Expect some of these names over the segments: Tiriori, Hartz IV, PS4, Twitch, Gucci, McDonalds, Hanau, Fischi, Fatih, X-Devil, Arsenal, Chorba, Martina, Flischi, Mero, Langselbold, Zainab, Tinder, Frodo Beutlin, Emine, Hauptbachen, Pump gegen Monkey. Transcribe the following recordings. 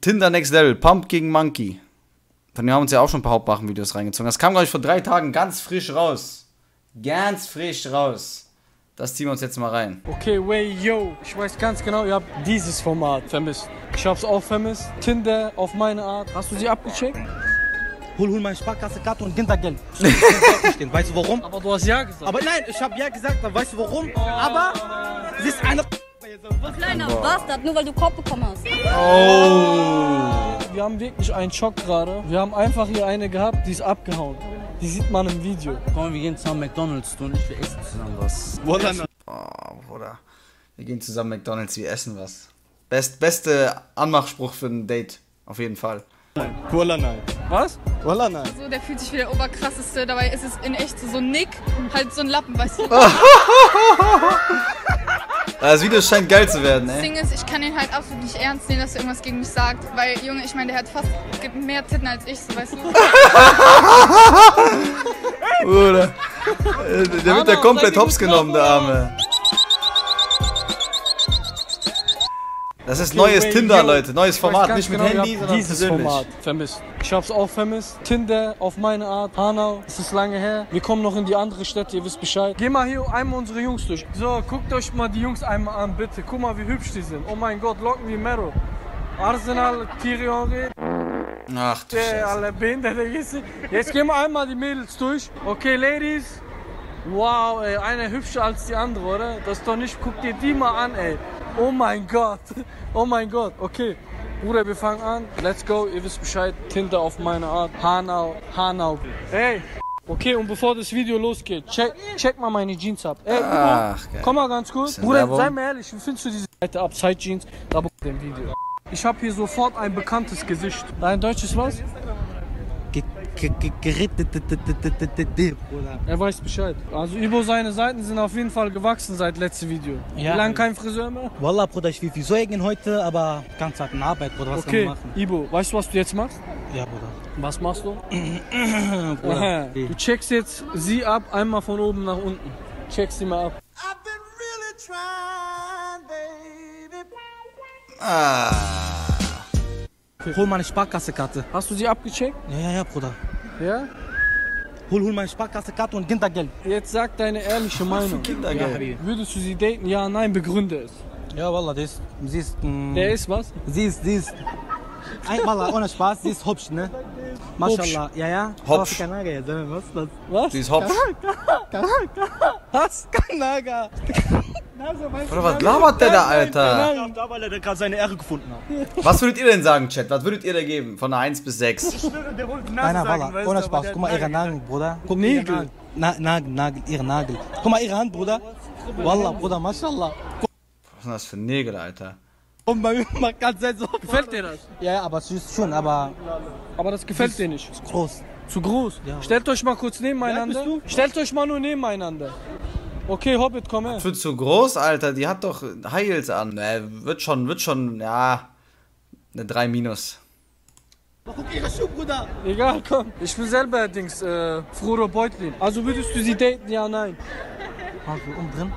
Tinder Next Level, Pump gegen Monkey. Von dem haben uns ja auch schon ein paar Hauptbachen-Videos reingezogen. Das kam, glaube ich, vor 3 Tagen ganz frisch raus. Ganz frisch raus. Das ziehen wir uns jetzt mal rein. Okay, way, yo. Ich weiß ganz genau, ihr habt dieses Format vermisst. Ich hab's auch vermisst. Tinder auf meine Art. Hast du sie abgecheckt? Hol meine Sparkasse-Karte und Kindergeld. Weißt du warum? Aber du hast ja gesagt. Aber nein, ich hab ja gesagt, dann weißt du warum? Aber sie ist eine... Kleiner Bastard, nur weil du Kopf bekommen hast. Oh. Wir haben wirklich einen Schock gerade. Wir haben einfach hier eine gehabt, die ist abgehauen. Die sieht man im Video. Komm, wir gehen zusammen McDonalds, du und ich, wir essen zusammen was. Oh, Bruder. Wir gehen zusammen McDonalds, wir essen was. Beste Anmachspruch für ein Date, auf jeden Fall. Nein. Cola nein. Was? Cola nein. So, der fühlt sich wie der Oberkrasseste, dabei ist es in echt so ein Nick, halt so ein Lappen, weißt du? Das Video scheint geil zu werden, ey. Das Ding ist, ich kann ihn halt absolut nicht ernst nehmen, dass er irgendwas gegen mich sagt, weil, Junge, ich meine, der hat fast mehr Titten als ich, so, weißt du? Bruder, der wird ja komplett hops genommen, der Arme. Das ist neues Tinder, Leute, neues Format, nicht mit Handy, sondern dieses Format vermisst. Ich hab's auch vermisst. Tinder auf meine Art, Hanau, es ist lange her. Wir kommen noch in die andere Städte, ihr wisst Bescheid. Geh mal hier einmal unsere Jungs durch. So, guckt euch mal die Jungs einmal an, bitte. Guck mal, wie hübsch die sind. Oh mein Gott, locken wie Mero. Arsenal, Tiriori. Ach du Scheiße. Jetzt gehen wir einmal die Mädels durch. Okay, Ladies. Wow, ey, eine hübscher als die andere, oder? Das ist doch nicht, guck dir die mal an, ey. Oh mein Gott, okay. Bruder, wir fangen an. Let's go, ihr wisst Bescheid. Tinder auf meine Art. Hanau, Hanau. Ey, okay, und bevor das Video losgeht, check mal meine Jeans ab. Ey, komm mal ganz kurz. Bruder, sei mir ehrlich, wie findest du diese Seite ab? Side Jeans, da bekommt ihr ein Video. Ich habe hier sofort ein bekanntes Gesicht. Dein Deutsch ist was? Er weiß Bescheid. Also über seine Seiten sind auf jeden Fall gewachsen seit letztem Video. Ja. Wie lange kein Friseur mehr? Wallah, Bruder, ich will Säugen heute, aber ganz hart in Arbeit, Bruder, was kann man machen? Okay, Ibo, weißt du, was du jetzt machst? Ja, Bruder. Was machst du? Bruder. Du checkst jetzt sie ab, einmal von oben nach unten. Checkst sie mal ab. I've been really trying, baby. Hol meine Sparkasse-Karte. Hast du sie abgecheckt? Ja, Bruder. Ja? Hol meine Sparkasse-Karte und Kindergeld. Jetzt sag deine ehrliche Meinung. Kindergeld. Ja, würdest du sie daten? Ja, nein, begründe es. Ja, Wallah, sie ist... Der ist was? Sie ist... Wallah, ohne Spaß, sie ist hübsch, ne? Maschallah, ja. Hübsch. Was ist das? Was? Sie ist hübsch. Was? Kanaga. Oder was labert der da, Alter? Ich glaube, weil er gerade seine Ehre gefunden hat. Was würdet ihr denn sagen, Chat? Was würdet ihr da geben? Von einer 1 bis 6? Ich schwöre, der wollte Nagel sagen, weißt du, ohne Spaß. Guck mal, ihre Nagel, Bruder. Guck mal, Nagel, ihre Nagel. Guck mal, ihre Hand, Bruder. Wallah, Bruder, Maschallah. Was sind das für Nägel, Alter? Und bei mir macht ganz so. Gefällt dir das? Ja, aber süß schon, aber... Aber das gefällt dir nicht. Zu groß. Zu groß? Ja. Stellt euch mal kurz nebeneinander. Stellt euch mal nur nebeneinander. Okay, Hobbit, komm her. Für zu groß, Alter, die hat doch High Heels an. Wird schon, ja, eine 3 minus. Egal, komm. Ich will selber Dings, Frodo Beutlin. Also würdest du sie daten? Ja, nein. Also, umdrehen?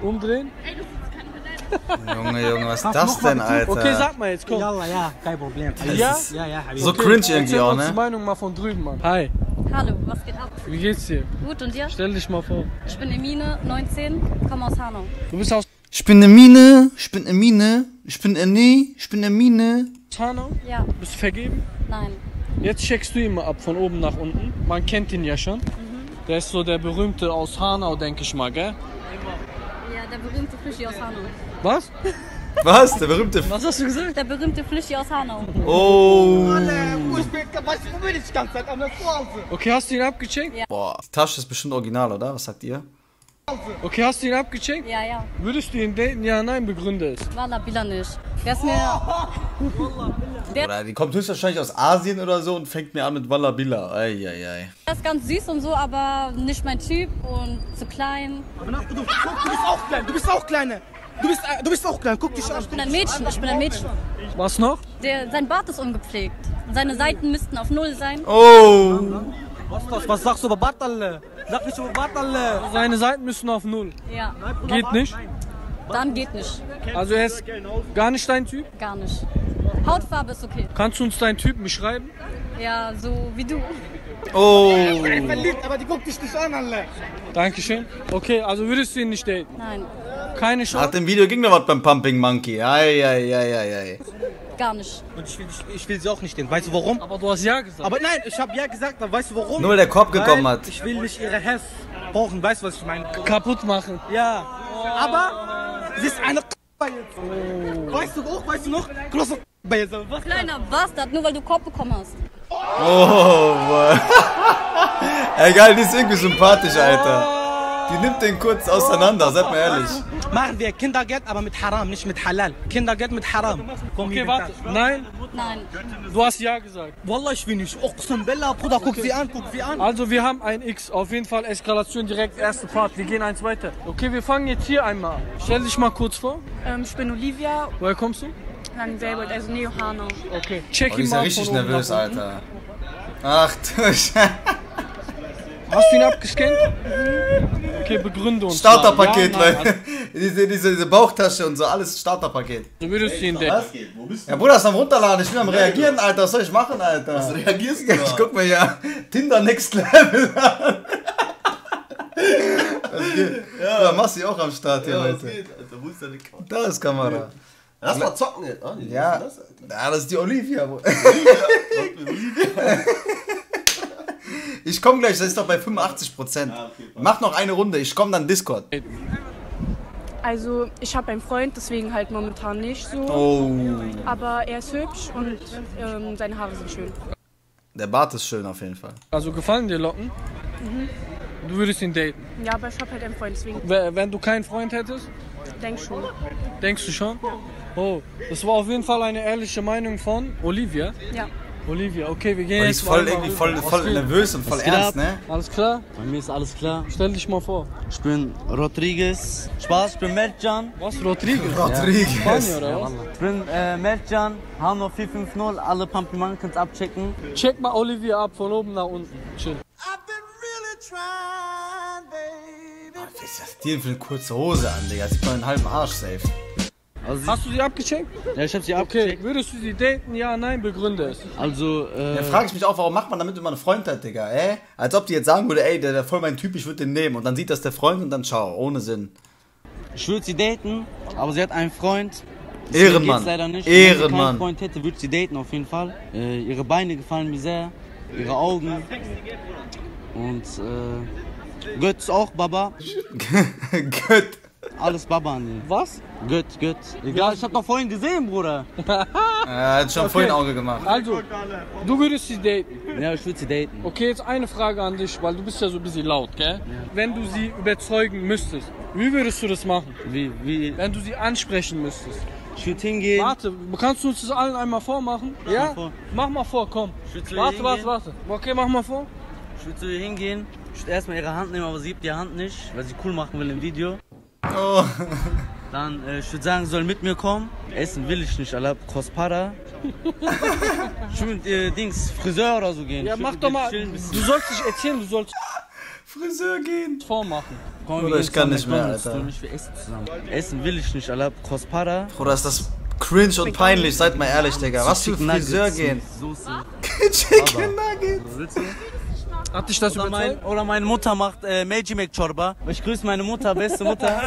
Umdrehen? Ey, du bist keine Beleidigung. Junge, was ist das denn, Alter? Okay, sag mal jetzt, komm. Ja, kein Problem. Ja? Ja, so okay, cringe irgendwie auch, ne? Ich Meinung mal von drüben, Mann. Hi. Hallo, was geht ab? Wie geht's dir? Gut, und dir? Stell dich mal vor. Ich bin Emine, 19, komme aus Hanau. Du bist aus... Ich bin Emine. Hanau? Ja. Bist du vergeben? Nein. Jetzt checkst du ihn mal ab, von oben nach unten. Man kennt ihn ja schon. Mhm. Der ist so der berühmte aus Hanau, denke ich mal, gell? Ja, der berühmte Fischi aus Hanau. Was? Was? Der berühmte... Was hast du gesagt? Der berühmte Flischi aus Hanau. Oh. Okay, hast du ihn abgecheckt? Ja. Boah, die Tasche ist bestimmt original, oder? Was sagt ihr? Okay, hast du ihn abgecheckt? Ja. Würdest du ihn daten? Ja, nein, begründe es. Wallah, Billa nicht. Der ist mir... Oder die kommt höchstwahrscheinlich aus Asien oder so und fängt mir an mit Wallah, Billa. Eieiei. Der ist ganz süß und so, aber nicht mein Typ und zu klein. Aber du bist auch klein, du bist auch kleine. Du bist auch klein, guck dich an. Ich bin ein Mädchen. Was noch? Sein Bart ist ungepflegt. Seine Seiten müssten auf 0 sein. Oh! Was sagst du über Bart, alle? Sag nicht über Bart, alle. Seine Seiten müssen auf 0. Ja. Geht nicht? Dann geht nicht. Also er ist gar nicht dein Typ? Gar nicht. Hautfarbe ist okay. Kannst du uns deinen Typen beschreiben? Ja, so wie du. Oh. Verliebt, aber die guckt dich nicht an, alle. Dankeschön. Okay, also würdest du ihn nicht daten? Nein. Keine Chance? Nach dem Video ging noch was beim Pumping Monkey. Ei. Gar nicht. Und ich will sie auch nicht daten. Weißt du warum? Aber du hast ja gesagt. Aber nein, ich habe ja gesagt, aber weißt du warum? Nur weil der Kopf gekommen hat. Ich will nicht ihre Heft brauchen. Weißt du, was ich meine? Kaputt machen. Ja. Oh. Aber sie ist eine jetzt. Weißt du auch, weißt du noch? Große jetzt. Was? Kleiner Bastard, nur weil du Kopf bekommen hast. Oh, Mann. Egal, die ist irgendwie sympathisch, Alter. Die nimmt den kurz auseinander, seid mal ehrlich. Machen wir Kindergeld, aber mit Haram, nicht mit Halal. Kindergeld mit Haram. Komm, okay, warte. Nein? Nein. Du hast ja gesagt. Wallah, ich will nicht. Oxen Bella, Bruder, guck sie an, guck sie an. Also, wir haben ein X. Auf jeden Fall Eskalation direkt, erste Part. Wir gehen eins weiter. Okay, wir fangen jetzt hier einmal an. Stell dich mal kurz vor. Ich bin Olivia. Woher kommst du? Langselbold, also Neo Hanau. Okay, check ihn mal. Ich bin richtig nervös, Alter. Ach du Scheiße. Hast du ihn abgescannt? Okay, begründe uns. Starterpaket, ja, Leute. Diese Bauchtasche und so, alles Starterpaket. Du würdest ihn entdecken. Ja, Bruder, ist am Runterladen. Ich bin am Reagieren, Alter. Was soll ich machen, Alter? Was reagierst du? Ich guck mir ja Tinder Next Level an. Das geht. Ja, Massi auch am Start hier, Leute. Das geht, Alter. Wo ist deine Kamera? Da ist Kamera. Lass mal zocken jetzt. Oh, nee, ja. Das ist die Olivia. Ich komm gleich, das ist doch bei 85%. Ja, okay, mach noch eine Runde, ich komm dann Discord. Also, ich habe einen Freund, deswegen halt momentan nicht so. Oh. Aber er ist hübsch und seine Haare sind schön. Der Bart ist schön auf jeden Fall. Also, gefallen dir Locken? Mhm. Du würdest ihn daten? Ja, aber ich hab halt einen Freund, deswegen. Wenn du keinen Freund hättest? Denk schon. Denkst du schon? Oh, das war auf jeden Fall eine ehrliche Meinung von Olivia. Ja. Olivia, okay, wir gehen jetzt mal. Die ist voll nervös und voll ernst, ne? Alles klar? Bei mir ist alles klar. Stell dich mal vor. Ich bin Rodriguez. Spaß, ich bin Mertcan. Was, Rodriguez? Rodriguez. Ja. Spanier, oder was? Ich bin Mertcan, Hanau 450, alle Pump gegen Monkey abchecken. Check mal Olivia ab, von oben nach unten. Chill. I've been really trying, baby. Was ist das dir für eine kurze Hose an, Digga? Sieht man einen halben Arsch safe. Also hast du sie abgecheckt? Ja, ich hab sie abgecheckt. Okay, würdest du sie daten? Ja, nein, begründe es. Also, ja, frage ich mich auch, warum macht man damit immer eine Freund hat, Digga, ey? Als ob die jetzt sagen würde, ey, der voll mein Typ, ich würde den nehmen. Und dann sieht das der Freund und dann schau, ohne Sinn. Ich würde sie daten, aber sie hat einen Freund. Ehrenmann. Leider nicht. Ehrenmann. Wenn sie keinen Freund hätte, würde sie daten auf jeden Fall. Ihre Beine gefallen mir sehr, ihre Augen. Und, Götz auch, Baba. Götz. Alles Baba an ihn. Was? Gut. Egal, ich hab doch vorhin gesehen, Bruder. Er hat schon vorhin Auge gemacht. Also, du würdest sie daten? Ja, ich würde sie daten. Okay, jetzt eine Frage an dich, weil du bist ja so ein bisschen laut, gell? Ja. Wenn du sie überzeugen müsstest, wie würdest du das machen? Wie? Wenn du sie ansprechen müsstest. Ich würde hingehen. Warte, kannst du uns das allen einmal vormachen? Ja? Mach mal vor, komm. Warte. Okay, mach mal vor. Ich würde zu ihr hingehen. Ich würde erstmal ihre Hand nehmen, aber sie hebt die Hand nicht, weil sie cool machen will im Video. Oh. Dann, ich würde sagen, soll mit mir kommen. Essen will ich nicht, Allah, Kospara. Ich will mit Friseur oder so gehen. Ja, mach doch mal. Du sollst nicht erzählen, du sollst Friseur gehen. Vormachen. Komm, Bruder, ich kann nicht mehr, Alter. Nicht, wir essen zusammen. Essen will ich nicht, Allah, Kospara. Bruder, ist das cringe und peinlich, seid mal ehrlich, Digga. Was für Friseur gehen? Chicken Nuggets. Hat dich das überzeugt? Oder meine Mutter macht Magic Chorba. Ich grüße meine Mutter, beste Mutter.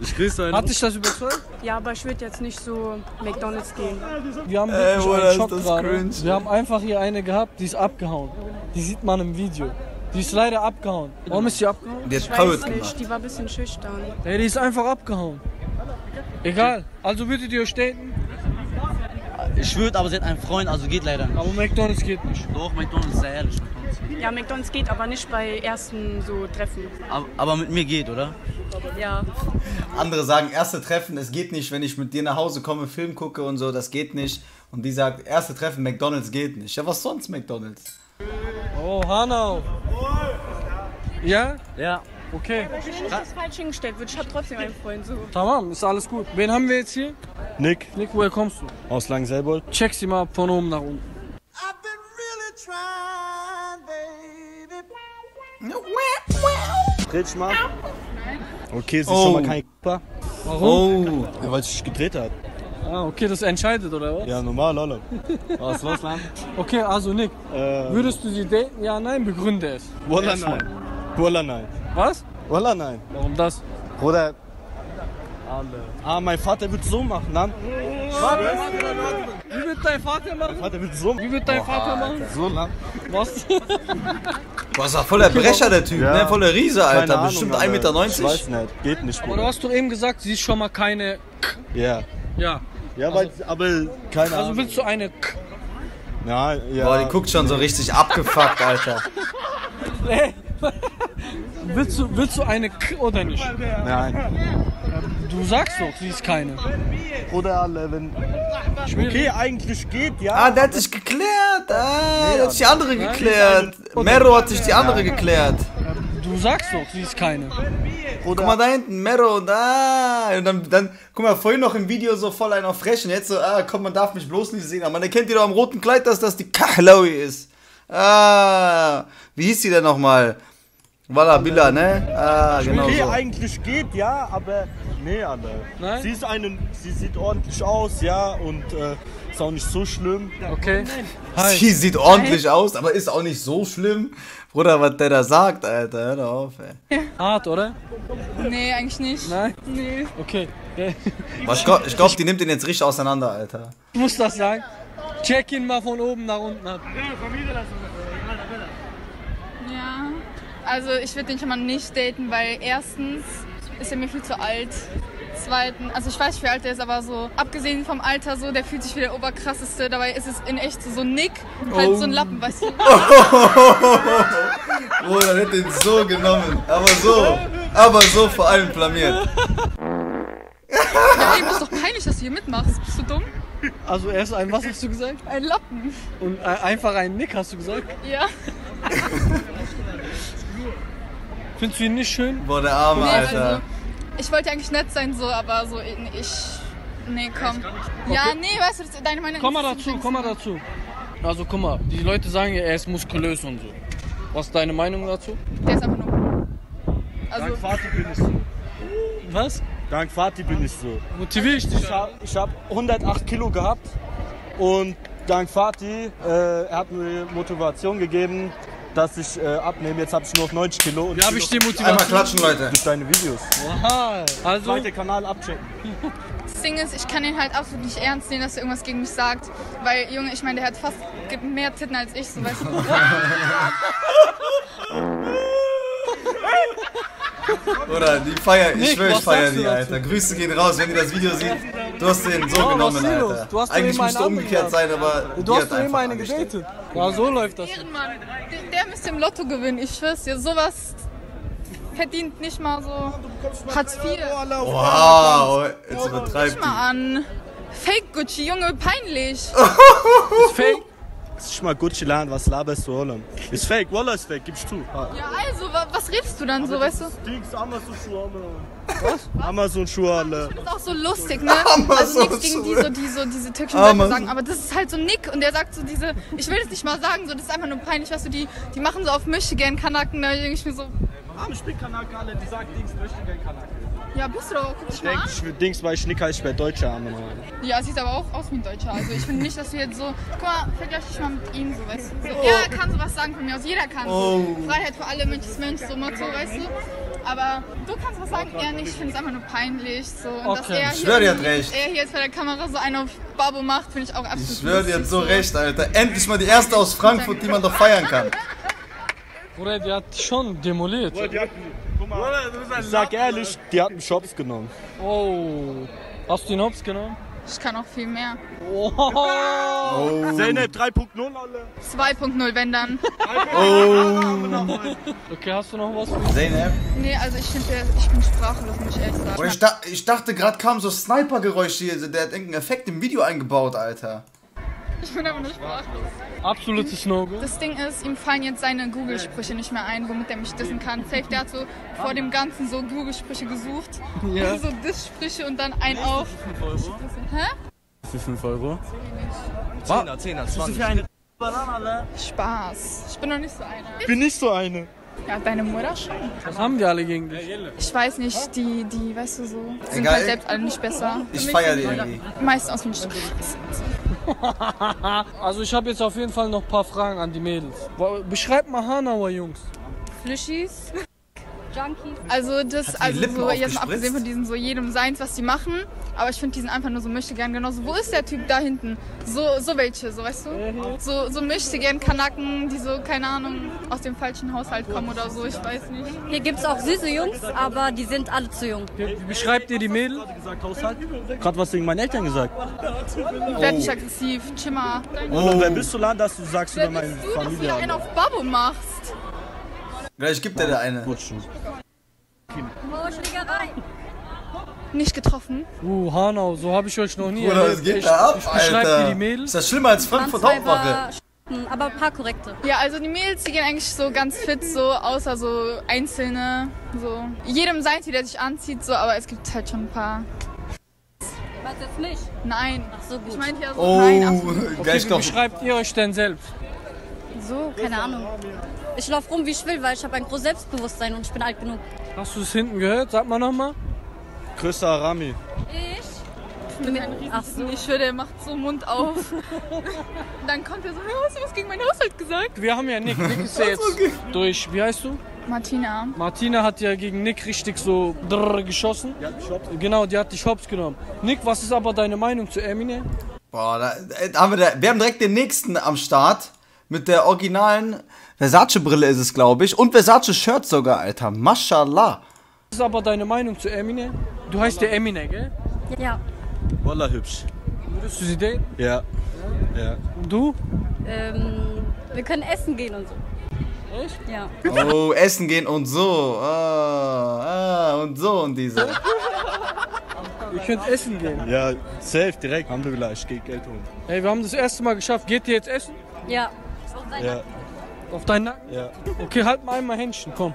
Ich grüße meine Mutter. Hat dich das überzeugt? Ja, aber ich würde jetzt nicht so McDonalds gehen. Wir haben wirklich einen Schock gerade. Wir haben einfach hier eine gehabt, die ist abgehauen. Die sieht man im Video. Die ist leider abgehauen. Warum ist sie abgehauen? Die hat Power gemacht. Die war ein bisschen schüchtern. Ey, die ist einfach abgehauen. Egal. Also würdet ihr euch daten? Ich würde, aber sie hat einen Freund, also geht leider nicht. Aber McDonalds geht nicht. Doch, McDonalds ist sehr ehrlich. Ja, McDonalds geht, aber nicht bei ersten so Treffen. Aber mit mir geht, oder? Ja. Andere sagen, erste Treffen, es geht nicht, wenn ich mit dir nach Hause komme, Film gucke und so, das geht nicht. Und die sagt, erste Treffen, McDonalds geht nicht. Ja, was sonst McDonalds? Oh, Hanau. Ja? Ja. Okay. Aber ich bin nicht das falsch hingestellt, ich hab trotzdem einen Freund so. Tamam, ist alles gut. Wen haben wir jetzt hier? Nick, woher kommst du? Aus Langselbold. Check sie mal von oben nach unten. I've been really trying, baby. Dreh dich mal. Okay, sie ist schon mal kein K***er. Warum? Ja, weil sie sich gedreht hat. Ah, okay, das entscheidet, oder was? Ja, normal, Alter. Was ist los, Mann? Okay, also Nick, würdest du sie daten? Ja, nein, begründe es. Wallah, nein. Wallah, nein. Was? Wallah, nein. Warum das? Bruder. Ah, mein Vater wird so machen, dann. Wie wird dein Vater machen? Mein Vater wird so machen. Wie wird dein Vater machen? So lang. Was? Du warst doch voller Brecher, der Typ, ja, ne? Voller Riese, Alter. Ahnung, bestimmt 1,90 Meter. Ich weiß nicht, geht nicht. Bruder. Aber du hast doch eben gesagt, sie ist schon mal keine. Ja. Ja. Ja, also, aber keine Ahnung. Also willst du eine K? Ja, ja. Boah, die guckt schon so richtig abgefuckt, Alter. Hey, willst du eine K oder nicht? Nein. Du sagst doch, sie ist keine. Oder Levin. Okay, eigentlich geht, ja. Ah, der hat sich geklärt. Ah, der hat sich die andere geklärt. Mero hat sich die andere geklärt. Du sagst doch, sie ist keine. Oder guck mal da hinten, Mero, da. Und dann, guck mal, vorhin noch im Video so voll einen auf Fresh und jetzt so, ah, komm, man darf mich bloß nicht sehen. Aber man erkennt die doch am roten Kleid, dass das die Kahlaui ist. Ah, wie hieß die denn nochmal? Walla Billa, ne? Ah, genau. Okay, so. Eigentlich geht, ja, aber. Nee, Alter. Nein? Sie sieht ordentlich aus, ja, und ist auch nicht so schlimm. Okay. Hi. Sie sieht ordentlich aus, aber ist auch nicht so schlimm. Bruder, was der da sagt, Alter, hör doch auf, ey. Hart, oder? Nee, eigentlich nicht. Nein? Nee. Okay. Ich glaub, die nimmt den jetzt richtig auseinander, Alter. Ich muss das sagen. Check ihn mal von oben nach unten ab. Ja. Also ich würde den schon mal nicht daten, weil erstens ist er mir viel zu alt. Zweitens, also ich weiß nicht, wie alt er ist, aber so abgesehen vom Alter so, der fühlt sich wie der Oberkrasseste. Dabei ist es in echt so ein Nick, halt so ein Lappen, weißt du. Oh, dann hätte ihn so genommen, aber so vor allem blamiert. Ey, das ist doch peinlich, dass du hier mitmachst, bist du dumm? Also er ist ein, was hast du gesagt? Ein Lappen. Und einfach ein Nick, hast du gesagt? Ja. Findest du ihn nicht schön? Boah, der arme, nee, Alter. Also, ich wollte eigentlich nett sein, so, aber so, nee, komm. Okay. Ja, nee, weißt du, deine Meinung ist... Komm mal dazu. Also, guck mal, die Leute sagen ja, er ist muskulös und so. Was ist deine Meinung dazu? Der ist einfach nur... Also, dank Fatih bin ich so. Was? Dank Fatih bin ich so. Motivier ich dich? Ich hab 108 Kilo gehabt und dank Fatih, er hat mir Motivation gegeben, dass ich abnehme. Jetzt habe ich nur auf 90 Kilo. Und ja, habe ich die Motivation. Einmal klatschen, Leute. Durch deine Videos. Wow. Also. Zweite Kanal abchecken. Das Ding ist, ich kann ihn halt absolut nicht ernst nehmen, dass er irgendwas gegen mich sagt. Weil, Junge, ich meine, der hat fast mehr Titten als ich, so weißt du. Oder die feiern, ich schwöre, ich feiere die, Alter. Grüße gehen raus, wenn ihr das Video seht. Du hast den so genommen, Alter. Du hast eigentlich müsste umgekehrt sein, aber du hast doch eben eine gedatet. Ja, so läuft das. Ehrenmann, der müsste im Lotto gewinnen, ich schwör's dir. Sowas verdient nicht mal so Hartz IV. Wow, jetzt übertreibt die. Guck mal an. Fake Gucci, Junge, peinlich. Fake? Lass dich mal Gucci laden, was laberst du, Wallah? Ist fake, Wallah ist fake, gibst du. Ja, also, was redest du dann aber so, weißt du? Dings, Amazon-Schuhe, Alter. Was? Amazon-Schuhe, Alter. Ich find's auch so lustig, ne? Amazon, also nichts gegen diese türkischen Sachen sagen, aber das ist halt so Nick und der sagt so diese, ich will das nicht mal sagen, so, das ist einfach nur peinlich, weißt du, die machen so auf Michigan Kanaken, da denke ich mir so. Ich bin Kanaken, alle, die sagen Dings, Michigan Kanaken. Ja, bist du doch, guck dich mal an. Ich will Dings, weil ich Nick heiße, ich wäre Deutscher, Mann. Ja, sieht aber auch aus wie ein Deutscher, also ich finde nicht, dass du jetzt so, guck mal, vergleich dich mal mit ihm, so, weißt du. So, er kann sowas sagen von mir aus, jeder kann so. Freiheit für alle, Mensch ist Mensch, so, Motto, weißt du. Aber du kannst was sagen, er nicht, ich finde es einfach nur peinlich, so. Und okay, dass er hier jetzt bei der Kamera so einen auf Babo macht, finde ich auch absolut. Ich schwöre dir jetzt so recht, Alter. Endlich mal die erste aus Frankfurt, die man doch feiern kann. Bruder, die hat schon demoliert. Ich sag ehrlich, die hat einen Shops genommen. Oh. Hast du den Hops genommen? Ich kann auch viel mehr. Oh. Oh. Zainab 3.0, alle. 2.0, wenn dann. Oh. Okay, hast du noch was für Zainab? Nee, also ich bin sprachlos, muss ich ehrlich sagen. Boah, ich dachte, gerade kamen so Sniper-Geräusche hier. Der hat irgendeinen Effekt im Video eingebaut, Alter. Ich bin aber nur sprachlos. Absolutes No-Go. Das Ding ist, ihm fallen jetzt seine Google-Sprüche nicht mehr ein, womit er mich dissen kann. Safe, der hat so vor dem Ganzen so Google-Sprüche gesucht. Ja. So Diss-Sprüche und dann ein auf. 5 Euro. Hä? 10er, 20. Spaß. Ich bin doch nicht so eine. Ich bin nicht so eine. Ja, deine Mutter schon. Was haben die alle gegen dich? Ich weiß nicht, die weißt du so, sind halt selbst alle nicht besser. Ich feiere die irgendwie. Meistens aus dem Stück. Also ich habe jetzt auf jeden Fall noch ein paar Fragen an die Mädels. Beschreib mal Hanauer Jungs. Flischis. Junkies. Also so jetzt mal abgesehen von diesen so jedem Seins, was die machen, aber ich finde diesen einfach nur so möchte gern genauso. Wo ist der Typ da hinten? So welche, so weißt du? So möchte gern Kanaken, die so, keine Ahnung, aus dem falschen Haushalt kommen oder so, ich weiß nicht. Hier gibt es auch süße Jungs, aber die sind alle zu jung. Wie beschreibt ihr die Mädels? Gerade was wegen meinen Eltern gesagt. Werd nicht aggressiv, Chimmer. Oh, wer bist du da, dass du sagst über meine Familie? Wer bist du, dass du einen auf Babbo machst? Gleich gibt er da eine. Nicht getroffen. Hanau, so habe ich euch noch nie. Oder es geht da ab, ich beschreibe dir die Mädels. Ist das schlimmer als Frankfurt Hauptbachen? Aber ein paar korrekte. Ja, also die Mädels, die gehen eigentlich so ganz fit, so außer so einzelne. So. Jedem seins, wie der sich anzieht, so, aber es gibt halt schon ein paar. Was jetzt nicht? Nein. Ach so, gut. Ich meinte ja so, nein. Oh, okay, wie beschreibt ihr euch denn selbst? So, keine Ahnung. Ich laufe rum, wie ich will, weil ich habe ein großes Selbstbewusstsein und ich bin alt genug. Hast du es hinten gehört? Sag mal nochmal. Größter Arami. Ich bin ein Riesen. Ich höre, der macht so Mund auf. Dann kommt er so, hast du was gegen meinen Haushalt gesagt? Wir haben ja Nick. Nick ist ja jetzt durch. Wie heißt du? Martina. Martina hat ja gegen Nick richtig so geschossen. Die hat dich hops. Genau, die hat dich hops genommen. Nick, was ist aber deine Meinung zu Emine? Boah, wir haben direkt den nächsten am Start. Mit der originalen Versace-Brille ist es, glaube ich. Und Versace-Shirt sogar, Alter. Mashallah. Was ist aber deine Meinung zu Emine? Du heißt ja Emine, gell? Ja. Wallah, hübsch. Würdest du sie daten? Ja. Ja. Und du? Wir können essen gehen und so. Echt? Ja. Oh, essen gehen und so. Und so und diese. Ihr könnt essen gehen. Ja, safe, direkt. Alhamdulillah, ich gehe Geld holen. Hey, wir haben das erste Mal geschafft. Geht ihr jetzt essen? Ja. Ja. Auf deinen Nacken? Ja. Okay, halt mal einmal Händchen, komm.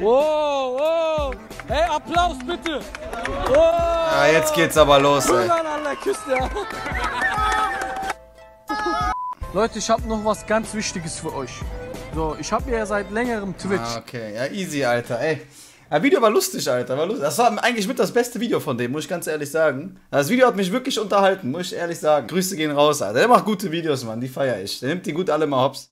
Wow, wow. Hey, Applaus bitte. Wow. Ja, jetzt geht's aber los, ey. Leute, ich hab noch was ganz Wichtiges für euch. So, ich hab ja seit längerem Twitch. Okay, ja easy, Alter, ey. Das Video war lustig, Alter, war lustig. Das war eigentlich mit das beste Video von dem, muss ich ganz ehrlich sagen. Das Video hat mich wirklich unterhalten, muss ich ehrlich sagen. Grüße gehen raus, Alter. Der macht gute Videos, Mann, die feiere ich. Der nimmt die gut alle mal hops.